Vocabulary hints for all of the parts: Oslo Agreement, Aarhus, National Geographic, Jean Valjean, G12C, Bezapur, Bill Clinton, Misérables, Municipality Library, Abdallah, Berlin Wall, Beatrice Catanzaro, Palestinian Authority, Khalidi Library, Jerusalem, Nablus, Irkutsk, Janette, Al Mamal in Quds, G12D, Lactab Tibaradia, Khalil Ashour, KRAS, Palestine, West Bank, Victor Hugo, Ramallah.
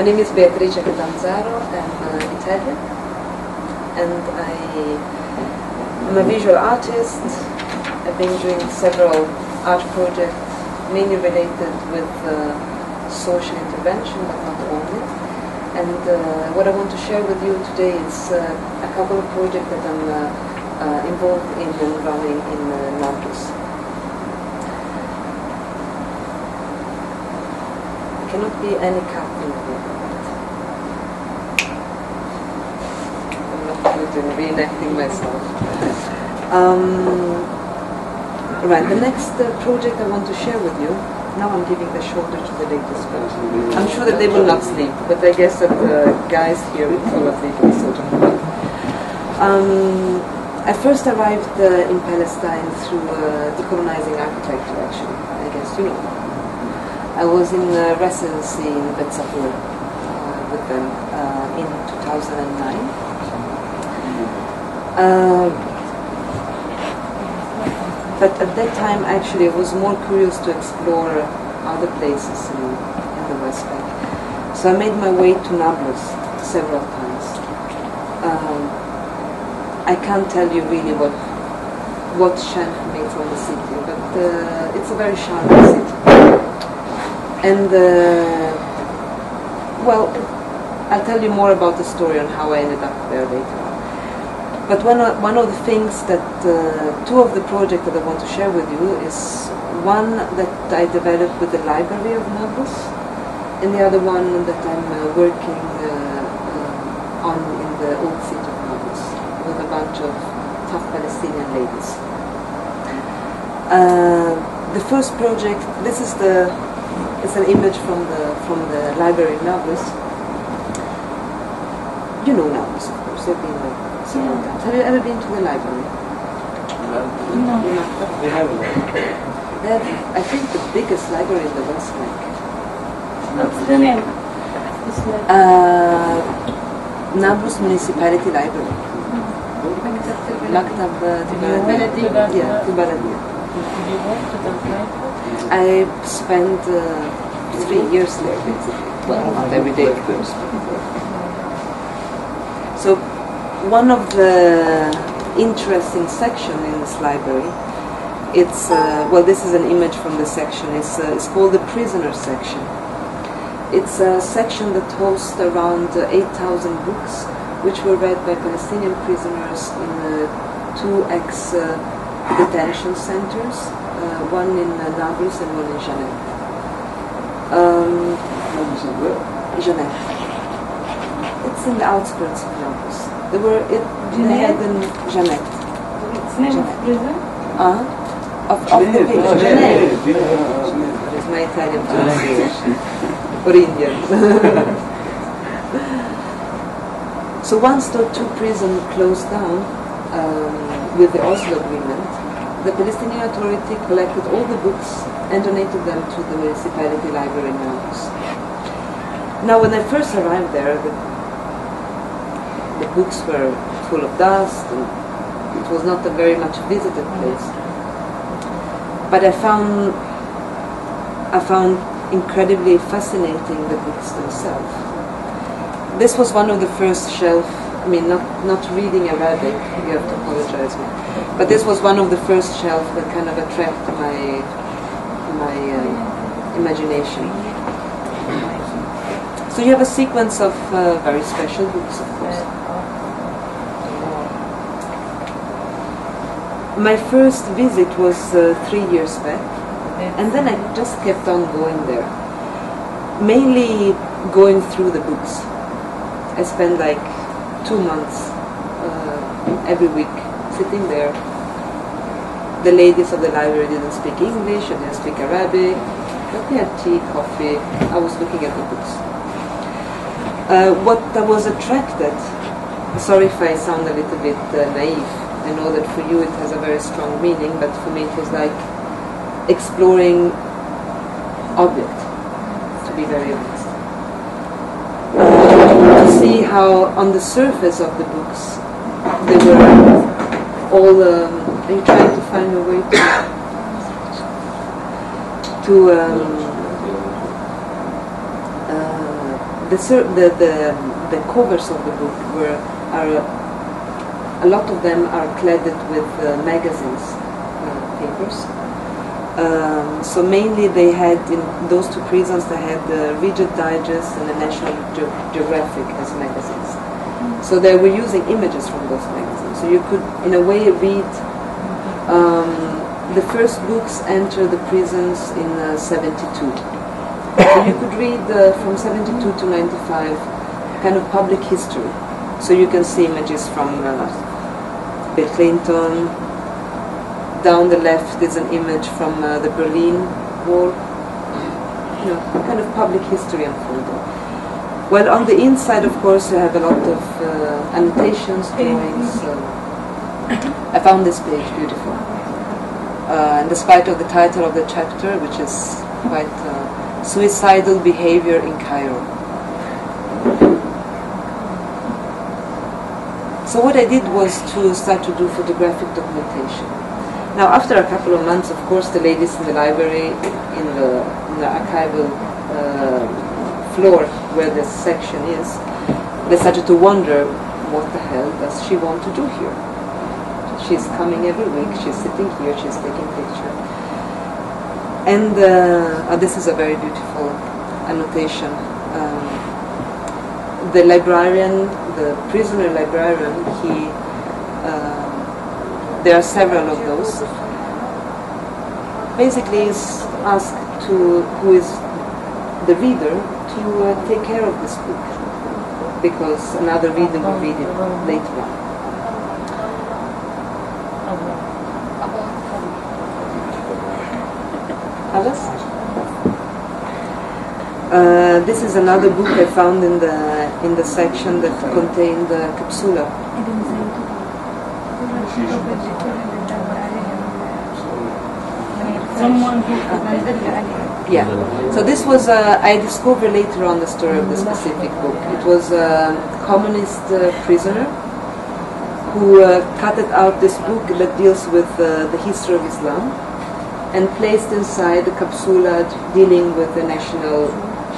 My name is Beatrice Catanzaro. I'm Italian, and I'm a visual artist. I've been doing several art projects, mainly related with social intervention, but not only. And what I want to share with you today is a couple of projects that I'm involved in and running in Nablus. Cannot be any cut in the video. I'm not good in reenacting myself. Right, the next project I want to share with you, now I'm giving the shoulder to the ladies. I'm sure that they will not sleep, but I guess that the guys here will probably also. I first arrived in Palestine through decolonizing architecture, actually. I guess you know. I was in residency in Bezapur with them in 2009. But at that time, actually, I was more curious to explore other places in the West Bank. So I made my way to Nablus several times. I can't tell you really what shelved me from the city, but it's a very charming city. And, well, I'll tell you more about the story on how I ended up there later on. But one of the things that, two of the projects that I want to share with you is one that I developed with the library of Nablus, and the other one that I'm working on in the old city of Nablus with a bunch of tough Palestinian ladies. The first project, this is the... It's an image from the library in Nablus. You know Nablus, of course. You've been there several times. Have you ever been to the library? No. They have one. They have, I think, the biggest library in the West Bank. What's the name? Nablus Municipality Library. Lactab Tibaradia. I spent 3 years there, basically. Well, not every day, of course. So, one of the interesting sections in this library, it's, well, this is an image from the section, it's called the Prisoner Section. It's a section that hosts around 8,000 books, which were read by Palestinian prisoners in two ex-detention centers. One in Nablus and one in Janette. Janette. It's in the outskirts of Nablus. They were in Janette. It's name of prison? Of the village. Janette. It's my Italian pronunciation. Or Indian. So once the two prisons closed down with the Oslo Agreement, the Palestinian Authority collected all the books and donated them to the Municipality Library in Aarhus. Now, when I first arrived there, the books were full of dust, and it was not a very much visited place. But I found incredibly fascinating the books themselves. This was one of the first shelf. I mean, not reading Arabic, you have to apologize me. But this was one of the first shelves that kind of attracted my imagination. So you have a sequence of very special books, of course. My first visit was 3 years back, and then I just kept on going there. Mainly going through the books. I spent like 2 months every week sitting there. The ladies of the library didn't speak English, I didn't speak Arabic, but they had tea, coffee. I was looking at the books. What I was attracted, sorry if I sound a little bit naive, I know that for you it has a very strong meaning, but for me it was like exploring objects, to be very honest. See how on the surface of the books they were all I'm trying to find a way to the covers of the book are a lot of them are cladded with magazines, papers. So mainly they had, in those two prisons, they had the Reader's Digest and the National Geographic as magazines. So they were using images from those magazines. So you could, in a way, read. The first books enter the prisons in 72. So you could read from 72 to 95, kind of public history. So you can see images from Bill Clinton. Down the left is an image from the Berlin Wall. You know, kind of public history unfolding. Well, on the inside, of course, you have a lot of annotations, drawings. I found this page beautiful. And despite of the title of the chapter, which is quite suicidal behavior in Cairo. So what I did was to start to do photographic documentation. Now, after a couple of months, of course, the ladies in the library, in the archival floor where this section is, they started to wonder, what the hell does she want to do here? She's coming every week, she's sitting here, she's taking pictures. And this is a very beautiful annotation. The librarian, the prisoner librarian, he, there are several of those, basically is asked to, who is the reader, to take care of this book, because another reader will read it later on. Alice? This is another book I found in the section that contained the capsula. Yeah. So this was, I discovered later on the story of the specific book. It was a communist prisoner who cutted out this book that deals with the history of Islam and placed inside the capsula dealing with the national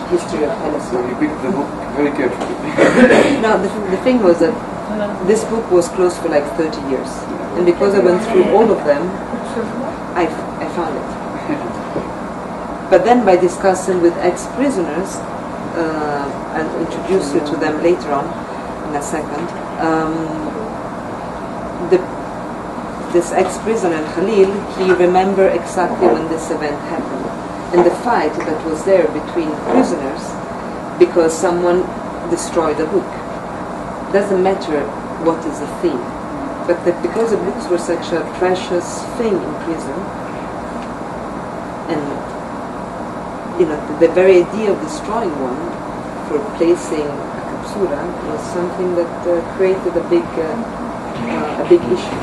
history of Palestine. You picked the book very carefully. No, the thing was that this book was closed for like 30 years. And because I went through all of them, I found it. But then by discussing with ex-prisoners, and introduce you to them later on, in a second, this ex-prisoner, Khalil, he remembered exactly when this event happened. And the fight that was there between prisoners, because someone destroyed a book. Doesn't matter what is the theme. But that because the books were such a precious thing in prison, and you know, the very idea of destroying one for placing a capsula was something that created a big issue.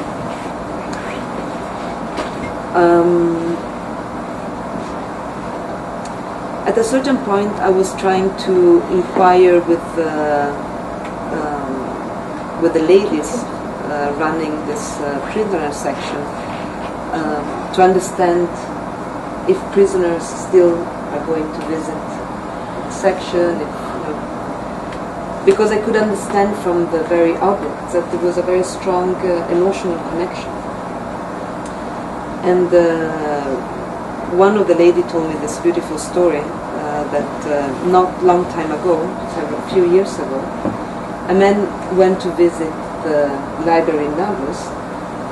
At a certain point, I was trying to inquire with the ladies running this prisoner section to understand if prisoners still are going to visit the section, if, you know, because I could understand from the very objects that there was a very strong emotional connection. And one of the ladies told me this beautiful story that not long time ago, a few years ago, a man went to visit the library in Nablus,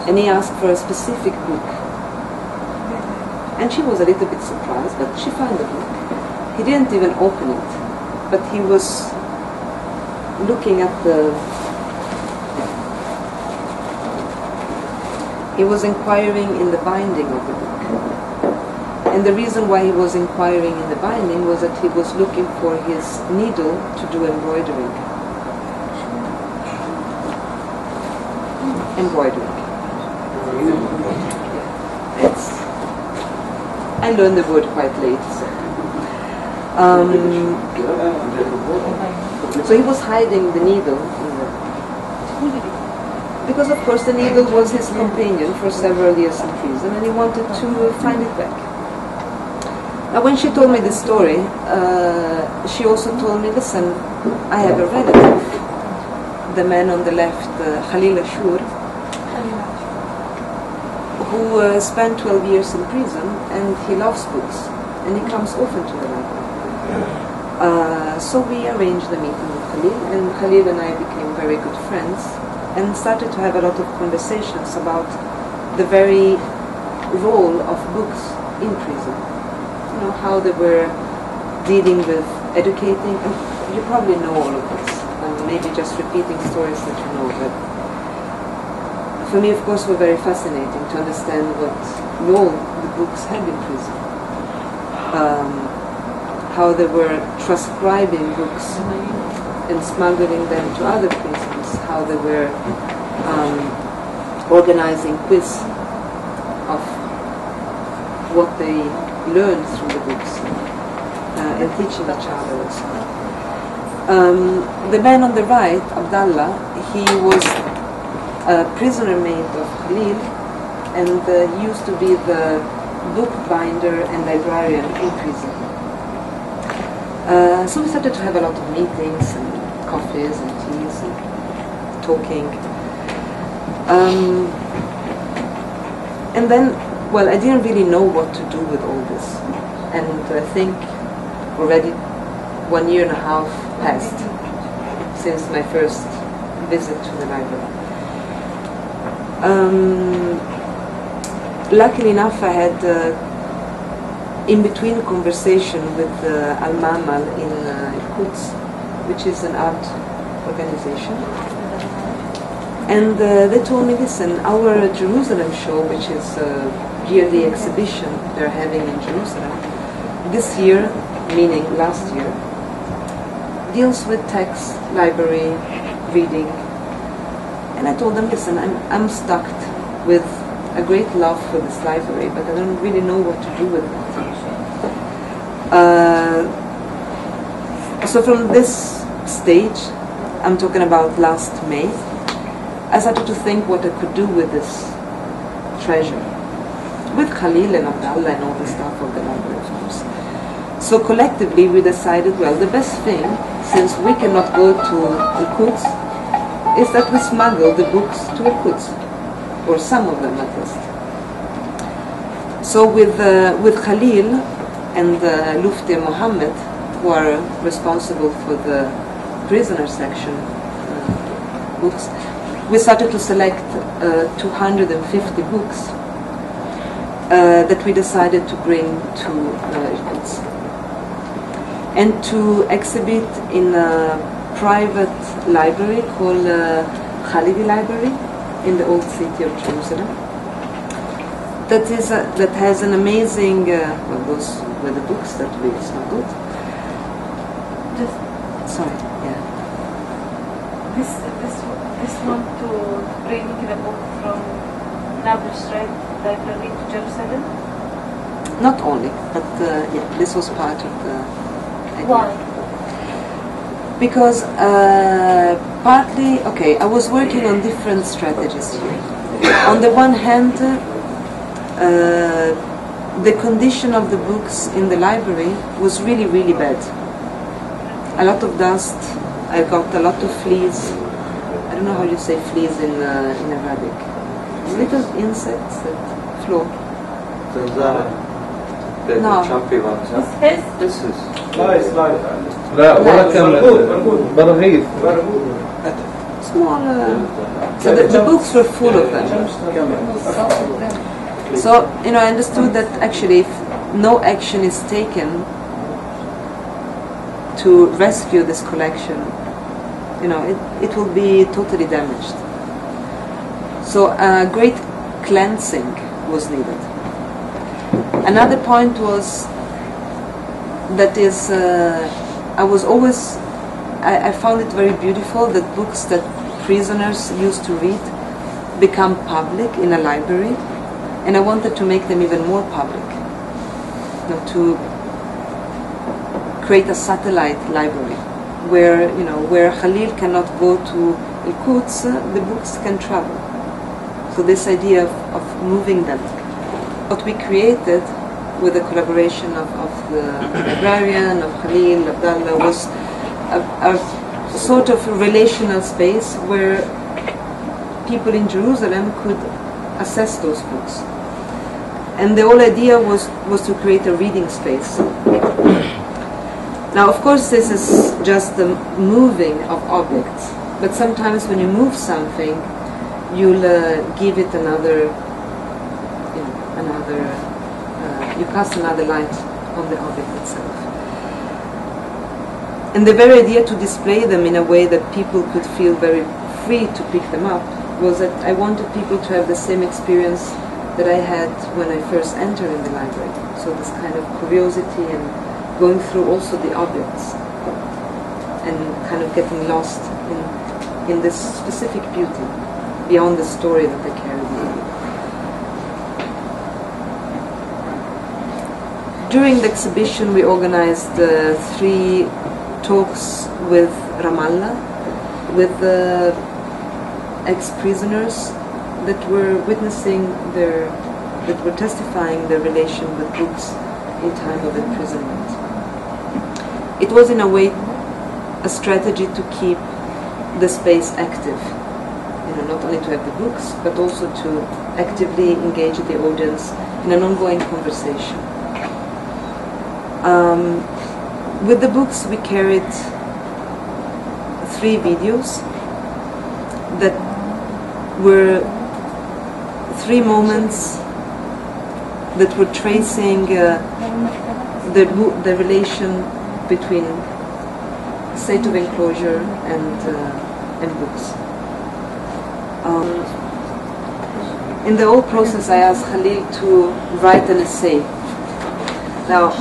and he asked for a specific book. And she was a little bit surprised, but she found the book. He didn't even open it, but he was looking at the... He was inquiring in the binding of the book. And the reason why he was inquiring in the binding was that he was looking for his needle to do embroidering. I learned the word quite late. So he was hiding the needle. Because of course the needle was his companion for several years in prison and he wanted to find it back. But when she told me this story, she also told me, listen, I have a relative, the man on the left, Khalil Ashour, who spent 12 years in prison, and he loves books, and he comes often to the library. So we arranged the meeting with Khalil, and Khalil and I became very good friends, and started to have a lot of conversations about the very role of books in prison. You know, how they were dealing with educating, and you probably know all of this, and maybe just repeating stories that you know, but for me, of course, were very fascinating to understand what role the books had in prison. How they were transcribing books and smuggling them to other prisons. How they were organizing quiz of what they learned through the books and teaching each other. The man on the right, Abdallah, he was a prisoner maid of Khalil, and he used to be the bookbinder and librarian in prison. So we started to have a lot of meetings and coffees and teas and talking. And then, well, I didn't really know what to do with all this. And I think already 1.5 years passed since my first visit to the library. Luckily enough, I had in-between conversation with Al Mamal in Quds, which is an art organization, and they told me, listen, our Jerusalem show, which is a yearly exhibition they're having in Jerusalem, this year, meaning last year, deals with text, library, reading. And I told them, listen, I'm stuck with a great love for this library, but I don't really know what to do with it. So from this stage, I'm talking about last May, I started to think what I could do with this treasure, with Khalil and Abdallah and all the staff of the library, of course. So collectively, we decided, well, the best thing, since we cannot go to Irkutsk, is that we smuggle the books to Irkutsk, or some of them at least. So with Khalil and Lufti and Mohammed, who are responsible for the prisoner section books, we started to select 250 books that we decided to bring to Irkutsk and to exhibit in a private library called Khalidi Library in the old city of Jerusalem. That is that has an amazing. Well, those were the books that we smuggled. Sorry, yeah. This one to bring the book from Nablus library to Jerusalem. Not only, but yeah, this was part of the idea. Why? Because partly, okay, I was working on different strategies here. On the one hand, the condition of the books in the library was really, really bad. A lot of dust, I got a lot of fleas. I don't know how you say fleas in Arabic. Little insects that float. Those are the choppy ones, huh? This is. No, it's like. لا ولا كامل برغيف small so the books were full of them, so you know I understood that actually if no action is taken to rescue this collection, you know, it will be totally damaged. So a great cleansing was needed. Another point was that is I found it very beautiful that books that prisoners used to read become public in a library, and I wanted to make them even more public, you know, to create a satellite library where, you know, where Khalil cannot go to Irkutsk, the books can travel. So this idea of moving them. What we created with the collaboration of the librarian, of Khalil, Abdallah, was a sort of relational space where people in Jerusalem could access those books. And the whole idea was to create a reading space. Now, of course, this is just the moving of objects, but sometimes when you move something, you'll give it another, you know, another, you cast another light on the object itself. And the very idea to display them in a way that people could feel very free to pick them up was that I wanted people to have the same experience that I had when I first entered in the library. So this kind of curiosity and going through also the objects and kind of getting lost in this specific beauty beyond the story that they carried. During the exhibition we organized 3 talks with Ramallah, with the ex-prisoners that were witnessing their, that were testifying their relation with books in time of imprisonment. It was in a way a strategy to keep the space active. You know, not only to have the books, but also to actively engage the audience in an ongoing conversation. With the books we carried 3 videos that were 3 moments that were tracing the relation between state of enclosure and books. In the whole process, I asked Khalil to write an essay. Now,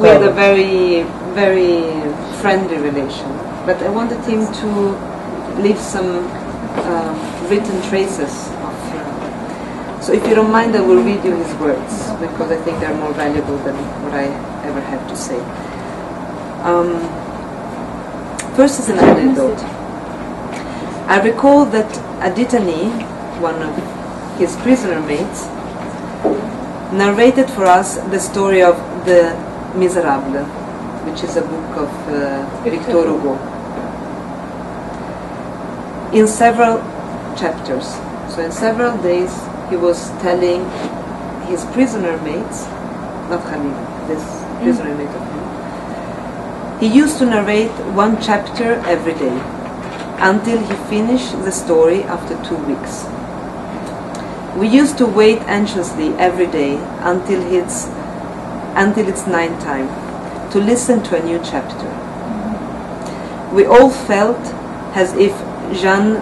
we had a very, very friendly relation, but I wanted him to leave some written traces. So if you don't mind, I will read you his words, because I think they're more valuable than what I ever had to say. First is an anecdote. I recall that Aditani, one of his prisoner mates, narrated for us the story of the Misérables, which is a book of Victor Hugo, in several chapters. So in several days, he was telling his prisoner mates, not Khalil, this prisoner mate of him. He used to narrate 1 chapter every day until he finished the story after 2 weeks. We used to wait anxiously every day until it's nighttime to listen to a new chapter. We all felt as if Jean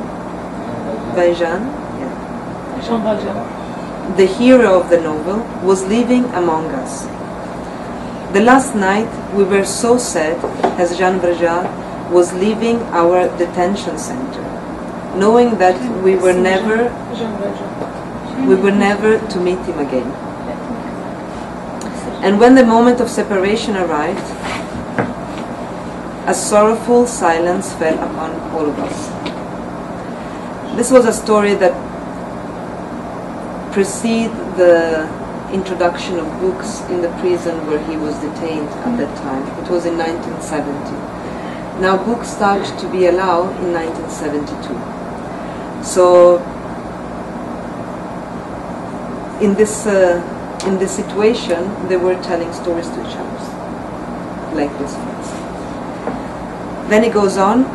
Valjean, the hero of the novel, was living among us. The last night we were so sad, as Jean Valjean was leaving our detention center, knowing that we were never to meet him again. And when the moment of separation arrived, a sorrowful silence fell upon all of us. This was a story that preceded the introduction of books in the prison where he was detained at that time. It was in 1970. Now books started to be allowed in 1972. So in this situation, they were telling stories to each other, like this. Then he goes on,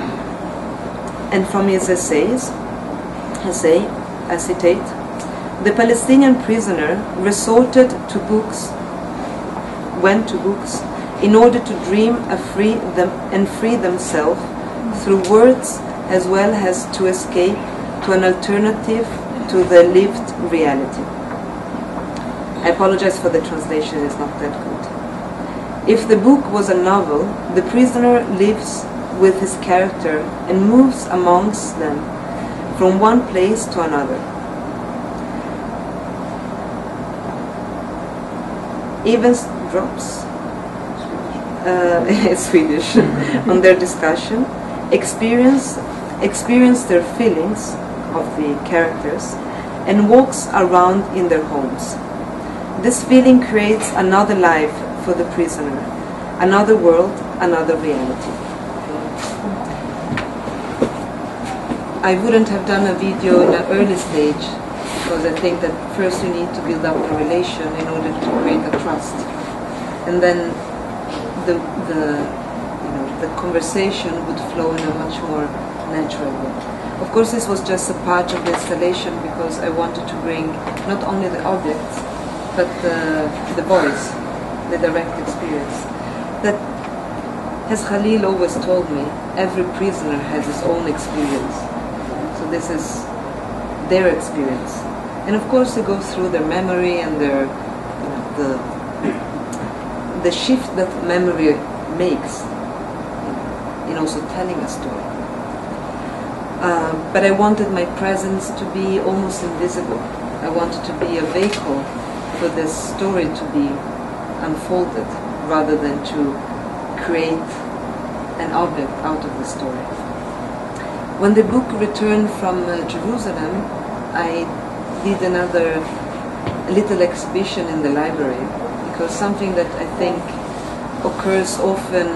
and from his essay, I citate. The Palestinian prisoner resorted to books, in order to dream and free themselves through words, as well as to escape to an alternative to the lived reality. I apologize for the translation; it's not that good. If the book was a novel, the prisoner lives with his character and moves amongst them from one place to another. Even drops, Swedish, on their discussion, experience their feelings of the characters and walks around in their homes. This feeling creates another life for the prisoner, another world, another reality. I wouldn't have done a video in an early stage because I think that first you need to build up the relation in order to create a trust. And then the conversation would flow in a much more natural way. Of course, this was just a part of the installation because I wanted to bring not only the objects, but the voice, the direct experience. That, as Khalil always told me, every prisoner has his own experience. So this is their experience. And of course, they go through their memory and their, the shift that memory makes in also telling a story. But I wanted my presence to be almost invisible. I wanted to be a vehicle for this story to be unfolded rather than to create an object out of the story. When the book returned from Jerusalem, I did another little exhibition in the library, because something that I think occurs often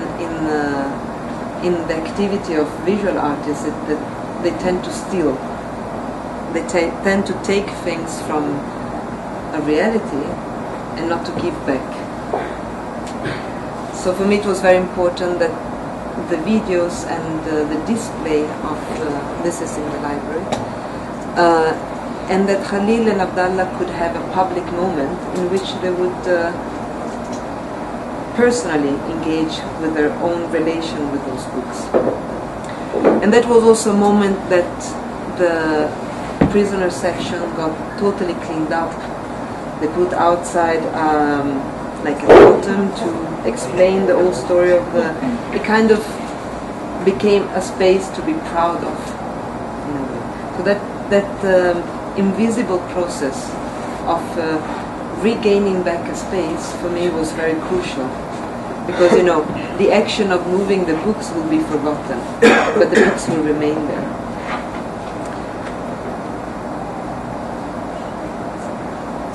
in the activity of visual artists is that they tend to steal. They tend to take things from a reality and not to give back. So for me it was very important that the videos and the display of this is in the library, and that Khalil and Abdallah could have a public moment in which they would personally engage with their own relation with those books. And that was also a moment that the prisoner section got totally cleaned up. They put outside like a totem to explain the whole story of the... It kind of became a space to be proud of. So that invisible process of regaining back a space for me was very crucial, because the action of moving the books will be forgotten, but the books will remain there.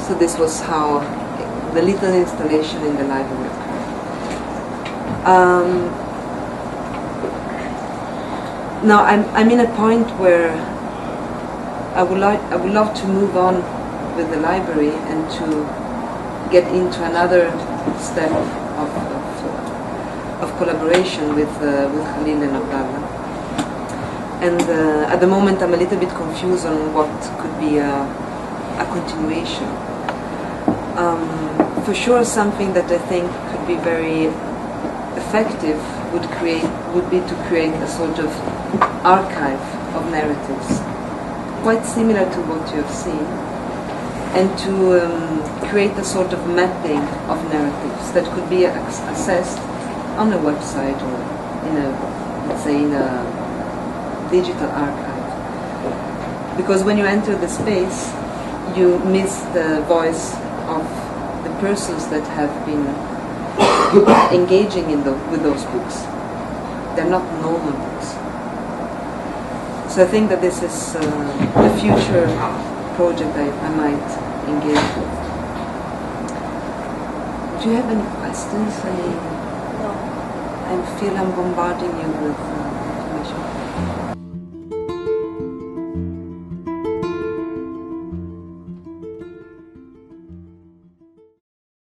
So this was how the little installation in the library occurred. Now I'm in a point where I would love to move on with the library and to get into another step of collaboration with Khalil and Abdallah. And at the moment I'm a little bit confused on what could be a continuation. For sure, something that I think could be very effective would be to create a sort of archive of narratives, quite similar to what you have seen, and to create a sort of mapping of narratives that could be accessed on a website or in a, let's say, in a digital archive. Because when you enter the space, you miss the voice of the persons that have been engaging with those books. They're not normal books. So I think that this is the future project I might engage with. Do you have any questions? No. I feel I'm bombarding you with...